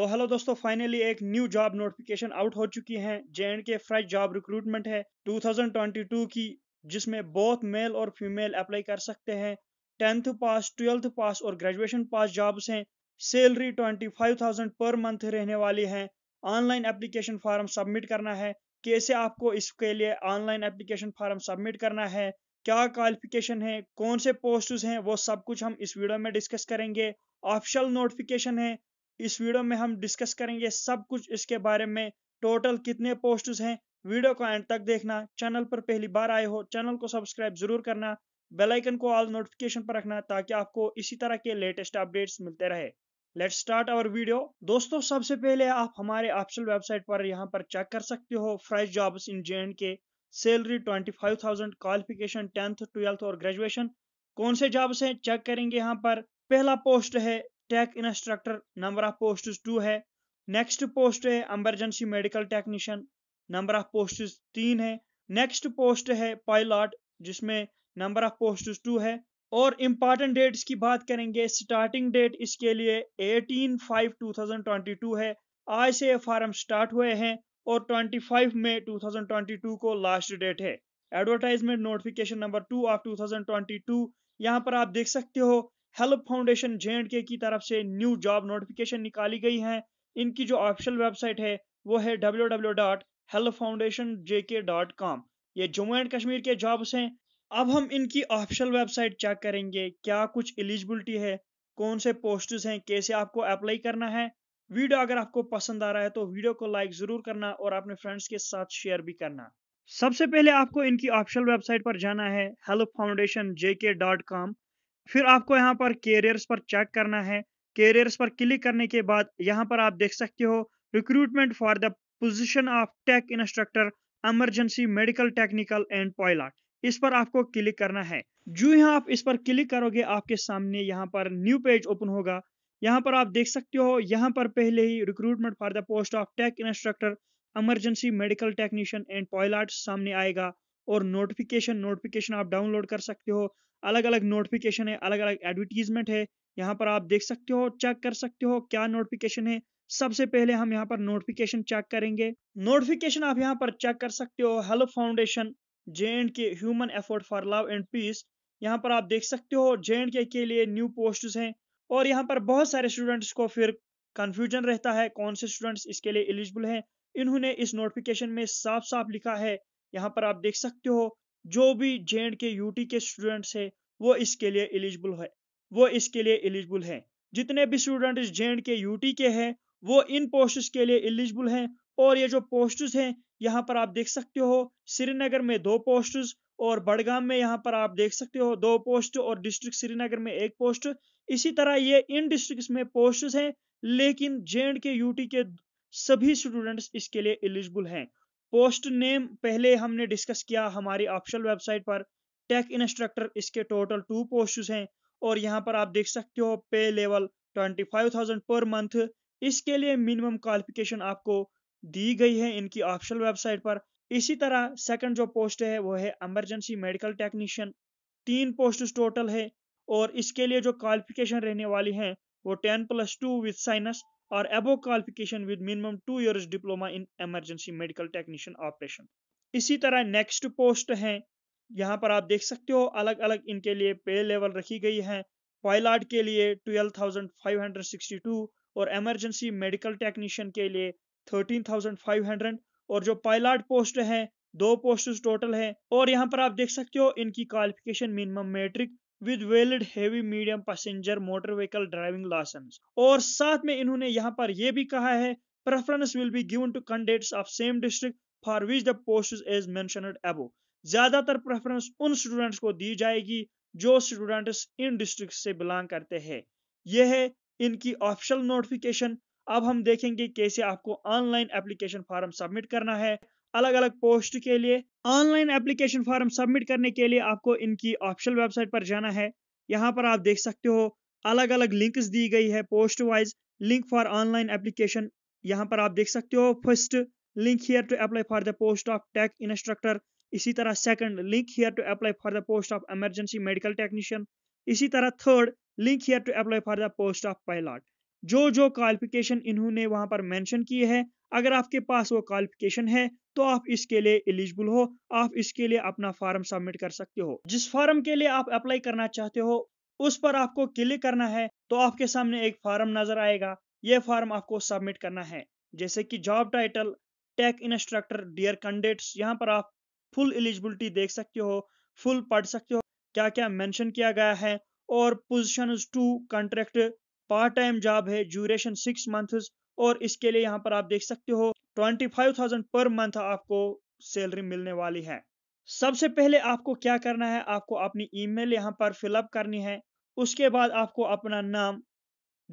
तो हेलो दोस्तों, फाइनली एक न्यू जॉब नोटिफिकेशन आउट हो चुकी है। J&K फ्रेश जॉब रिक्रूटमेंट है 2022 की, जिसमें बोथ मेल और फीमेल अप्लाई कर सकते हैं। 10th पास, 12th पास और ग्रेजुएशन पास जॉब्स हैं। सैलरी 25,000 पर मंथ रहने वाली है। ऑनलाइन एप्लीकेशन फॉर्म सबमिट करना है। कैसे आपको इसके लिए ऑनलाइन एप्लीकेशन फॉर्म सबमिट करना है, क्या क्वालिफिकेशन है, कौन से पोस्ट हैं, वो सब कुछ हम इस वीडियो में डिस्कस करेंगे। ऑफिशियल नोटिफिकेशन है, इस वीडियो में हम डिस्कस करेंगे सब कुछ इसके बारे में। टोटल कितने पोस्ट्स हैं, वीडियो को एंड तक देखना। चैनल पर पहली बार आए हो, चैनल को सब्सक्राइब जरूर करना, बेल आइकन को ऑल नोटिफिकेशन पर रखना ताकि आपको इसी तरह के लेटेस्ट अपडेट्स मिलते रहे। Let's start our video. दोस्तों, सबसे पहले आप हमारे ऑफिशियल वेबसाइट पर यहाँ पर चेक कर सकते हो, fresh jobs in J&K, salary 25,000, qualification 10th, 12th और ग्रेजुएशन। कौन से जॉब्स हैं चेक करेंगे। यहाँ पर पहला पोस्ट है tech instructor, number of post 2 है। नेक्स्ट पोस्ट है emergency medical technician, number of post 3 है। नेक्स्ट पोस्ट है पायलट, जिसमें नंबर ऑफ पोस्ट 2 है। और इम्पॉर्टेंट डेट्स की बात करेंगे। स्टार्टिंग डेट इसके लिए 18/5/2022 है। आज से फॉर्म स्टार्ट हुए हैं और 25 मई 2022 को लास्ट डेट है। Advertisement notification number 2/2022। यहाँ पर आप देख सकते हो हेल्प फाउंडेशन J&K की तरफ से न्यू जॉब नोटिफिकेशन निकाली गई है। इनकी जो ऑफिशियल वेबसाइट है वो है www.helpfoundationjk.com। ये जम्मू एंड कश्मीर के जॉब्स हैं। अब हम इनकी ऑफिशियल वेबसाइट चेक करेंगे, क्या कुछ एलिजिबिलिटी है, कौन से पोस्ट्स हैं, कैसे आपको अप्लाई करना है। वीडियो अगर आपको पसंद आ रहा है तो वीडियो को लाइक जरूर करना और अपने फ्रेंड्स के साथ शेयर भी करना। सबसे पहले आपको इनकी ऑफिशियल वेबसाइट पर जाना है helpfoundationjk.com। फिर आपको यहाँ पर कैरियर्स पर चेक करना है। कैरियर्स पर क्लिक करने के बाद यहाँ पर आप देख सकते हो recruitment for the position of tech instructor, emergency medical technical and pilot. इस पर आपको क्लिक करना है। जो यहाँ आप इस पर क्लिक करोगे, आपके सामने यहाँ पर न्यू पेज ओपन होगा। यहाँ पर आप देख सकते हो, यहाँ पर पहले ही recruitment for the post of tech instructor, emergency medical technician and pilot सामने आएगा। और नोटिफिकेशन आप डाउनलोड कर सकते हो। अलग अलग नोटिफिकेशन है, अलग अलग एडवर्टीजमेंट है। यहाँ पर आप देख सकते हो, चेक कर सकते हो क्या नोटिफिकेशन है। सबसे पहले हम यहाँ पर नोटिफिकेशन चेक करेंगे। नोटिफिकेशन आप यहाँ पर चेक कर सकते हो, help Foundation J&K human effort for love and peace. यहाँ पर आप देख सकते हो J&K के लिए न्यू पोस्ट हैं। और यहाँ पर बहुत सारे स्टूडेंट्स को फिर कंफ्यूजन रहता है कौन से स्टूडेंट्स इसके लिए एलिजिबल है। इन्होंने इस नोटिफिकेशन में साफ साफ लिखा है। यहाँ पर आप देख सकते हो जो भी JKUT के स्टूडेंट्स है वो इसके लिए एलिजिबल है, जितने भी स्टूडेंट्स JKUT के हैं वो इन पोस्ट्स के लिए एलिजिबल हैं। और ये जो पोस्ट्स हैं यहाँ पर आप देख सकते हो, श्रीनगर में 2 पोस्ट्स और बड़गाम में यहाँ पर आप देख सकते हो 2 पोस्ट और डिस्ट्रिक्ट श्रीनगर में 1 पोस्ट। इसी तरह ये इन डिस्ट्रिक्ट में पोस्ट हैं, लेकिन JKUT के सभी स्टूडेंट्स इसके लिए एलिजिबल हैं। पोस्ट नेम पहले हमने डिस्कस किया हमारी ऑफिशियल वेबसाइट पर, टेक इंस्ट्रक्टर, इसके टोटल 2 पोस्ट हैं। और यहाँ पर आप देख सकते हो पे लेवल 25,000 पर मंथ। इसके लिए मिनिमम क्वालिफिकेशन आपको दी गई है इनकी ऑफिशियल वेबसाइट पर। इसी तरह सेकंड जो पोस्ट है वो है emergency medical technician. 3 post total है और इसके लिए जो क्वालिफिकेशन रहने वाली है वो 10+2 विद साइनस और above qualification with minimum 2 years diploma in emergency medical technician operation. इसी तरह नेक्स्ट पोस्ट है, यहाँ पर आप देख सकते हो अलग अलग इनके लिए पे लेवल रखी गई है। पायलट के लिए 12,562 और इमरजेंसी मेडिकल टेक्नीशियन के लिए 13,500। और जो पायलट पोस्ट है 2 पोस्ट टोटल है। और यहाँ पर आप देख सकते हो इनकी qualification minimum matric with valid heavy medium passenger motor vehicle driving licence. और साथ में इन्होंने यहाँ पर यह भी कहा है preference will be given to candidates of same district for which the post is mentioned above. ज्यादातर प्रेफरेंस उन स्टूडेंट्स को दी जाएगी जो स्टूडेंट्स इन डिस्ट्रिक्ट से बिलोंग करते हैं। यह है इनकी ऑफिशियल नोटिफिकेशन। अब हम देखेंगे कैसे आपको ऑनलाइन एप्लीकेशन फॉर्म सबमिट करना है अलग अलग पोस्ट के लिए। ऑनलाइन एप्लीकेशन फॉर्म सबमिट करने के लिए आपको इनकी ऑफिशियल वेबसाइट पर जाना है। यहाँ पर आप देख सकते हो अलग अलग लिंक्स दी गई है post wise. Link for online application, यहाँ पर आप देख सकते हो first link here to apply for the post of tech instructor. इसी तरह second link here to apply for the post of emergency medical technician. इसी तरह third link here to apply for the post of pilot. जो जो qualification इन्होंने वहां पर mention किए हैं, अगर आपके पास वो क्वालिफिकेशन है तो आप इसके लिए एलिजिबल हो, आप इसके लिए अपना फॉर्म सबमिट कर सकते हो। जिस फॉर्म के लिए आप अप्लाई करना चाहते हो उस पर आपको क्लिक करना है, तो आपके सामने एक फॉर्म नजर आएगा, ये फॉर्म आपको सबमिट करना है। जैसे कि job title tech instructor dear candidates, यहाँ पर आप फुल एलिजिबिलिटी देख सकते हो, फुल पढ़ सकते हो क्या क्या मेंशन किया गया है। और position to contract part time job है, ड्यूरेशन 6 मंथ्स, और इसके लिए यहाँ पर आप देख सकते हो 25,000 पर मंथ आपको सैलरी मिलने वाली है। सबसे पहले आपको क्या करना है, आपको अपनी ईमेल यहाँ पर फिलअप करनी है, उसके बाद आपको अपना नाम,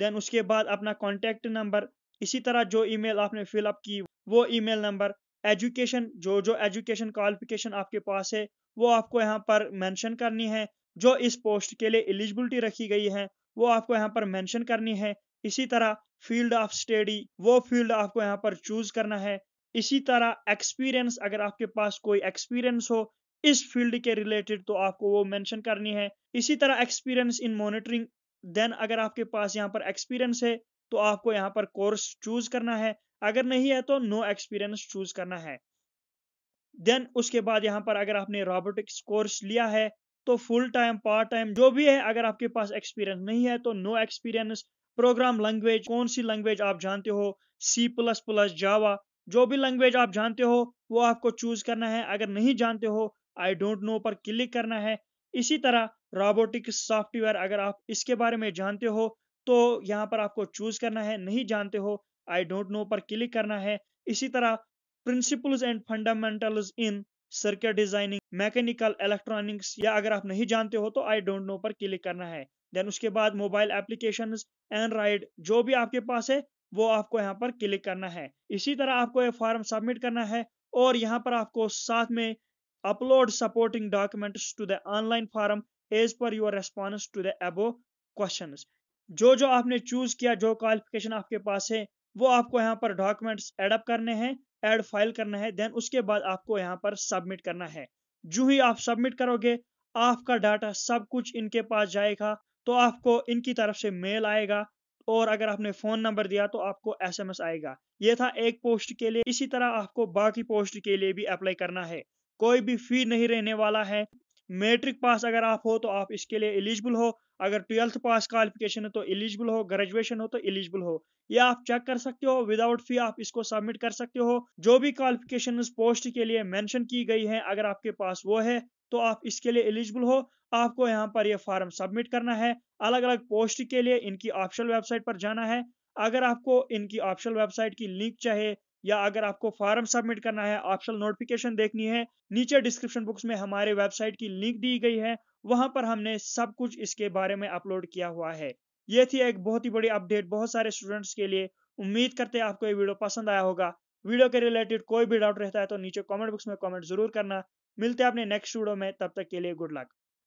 देन उसके बाद अपना कॉन्टैक्ट नंबर, इसी तरह जो ईमेल आपने फिलअप की वो ईमेल नंबर, एजुकेशन, जो जो एजुकेशन क्वालिफिकेशन आपके पास है वो आपको यहाँ पर मेंशन करनी है, जो इस पोस्ट के लिए एलिजिबिलिटी रखी गई है वो आपको यहाँ पर मेंशन करनी है। इसी तरह फील्ड ऑफ स्टडी, वो फील्ड आपको यहाँ पर चूज करना है। इसी तरह एक्सपीरियंस, अगर आपके पास कोई एक्सपीरियंस हो इस फील्ड के रिलेटेड तो आपको वो मेंशन करनी है। इसी तरह एक्सपीरियंस इन मॉनिटरिंग, देन अगर आपके पास यहाँ पर एक्सपीरियंस है तो आपको यहाँ पर कोर्स चूज करना है, अगर नहीं है तो नो एक्सपीरियंस चूज करना है। देन उसके बाद यहाँ पर अगर आपने रोबोटिक्स कोर्स लिया है तो फुल टाइम पार्ट टाइम जो भी है, अगर आपके पास एक्सपीरियंस नहीं है तो नो एक्सपीरियंस। प्रोग्राम लैंग्वेज, कौन सी लैंग्वेज आप जानते हो, C++, जावा, जो भी लैंग्वेज आप जानते हो वो आपको चूज करना है, अगर नहीं जानते हो आई डोंट नो पर क्लिक करना है। इसी तरह रोबोटिक्स सॉफ्टवेयर, अगर आप इसके बारे में जानते हो तो यहाँ पर आपको चूज करना है, नहीं जानते हो आई डोंट नो पर क्लिक करना है। इसी तरह principles and fundamentals in circuit designing, mechanical, electronics, या अगर आप नहीं जानते हो तो आई डोंट नो पर क्लिक करना है। देन उसके बाद मोबाइल एप्लीकेशंस, एंड्राइड, जो भी आपके पास है वो आपको यहाँ पर क्लिक करना है। इसी तरह आपको ये फॉर्म सबमिट करना है और यहाँ पर आपको साथ में upload supporting documents to the online form as per your response to the above questions. जो जो आपने चूज किया, जो क्वालिफिकेशन आपके पास है वो आपको यहाँ पर डॉक्यूमेंट्स एडअप करने हैं, एड फाइल करना है, देन उसके बाद आपको यहाँ पर सबमिट करना है। जो ही आप सबमिट करोगे आपका डाटा सब कुछ इनके पास जाएगा, तो आपको इनकी तरफ से मेल आएगा और अगर आपने फोन नंबर दिया तो आपको SMS आएगा। ये था एक पोस्ट के लिए, इसी तरह आपको बाकी पोस्ट के लिए भी अप्लाई करना है। कोई भी फी नहीं रहने वाला है। मैट्रिक पास अगर आप हो तो आप इसके लिए एलिजिबल हो, अगर 12th पास क्वालिफिकेशन हो तो एलिजिबल हो, ग्रेजुएशन हो तो एलिजिबल हो। ये आप चेक कर सकते हो, विदाउट फी आप इसको सबमिट कर सकते हो। जो भी क्वालिफिकेशन पोस्ट के लिए मेंशन की गई है अगर आपके पास वो है तो आप इसके लिए एलिजिबल हो। आपको यहाँ पर ये फॉर्म सबमिट करना है। अलग अलग पोस्ट के लिए इनकी ऑफिशियल वेबसाइट पर जाना है। अगर आपको इनकी ऑफिशियल वेबसाइट की लिंक चाहिए या अगर आपको फॉर्म सबमिट करना है, ऑप्शनल नोटिफिकेशन देखनी है, नीचे डिस्क्रिप्शन बॉक्स में हमारे वेबसाइट की लिंक दी गई है, वहां पर हमने सब कुछ इसके बारे में अपलोड किया हुआ है। ये थी एक बहुत ही बड़ी अपडेट बहुत सारे स्टूडेंट्स के लिए। उम्मीद करते हैं आपको ये वीडियो पसंद आया होगा। वीडियो के रिलेटेड कोई भी डाउट रहता है तो नीचे कमेंट बॉक्स में कमेंट जरूर करना। मिलते हैं अपने नेक्स्ट वीडियो में, तब तक के लिए गुड लक।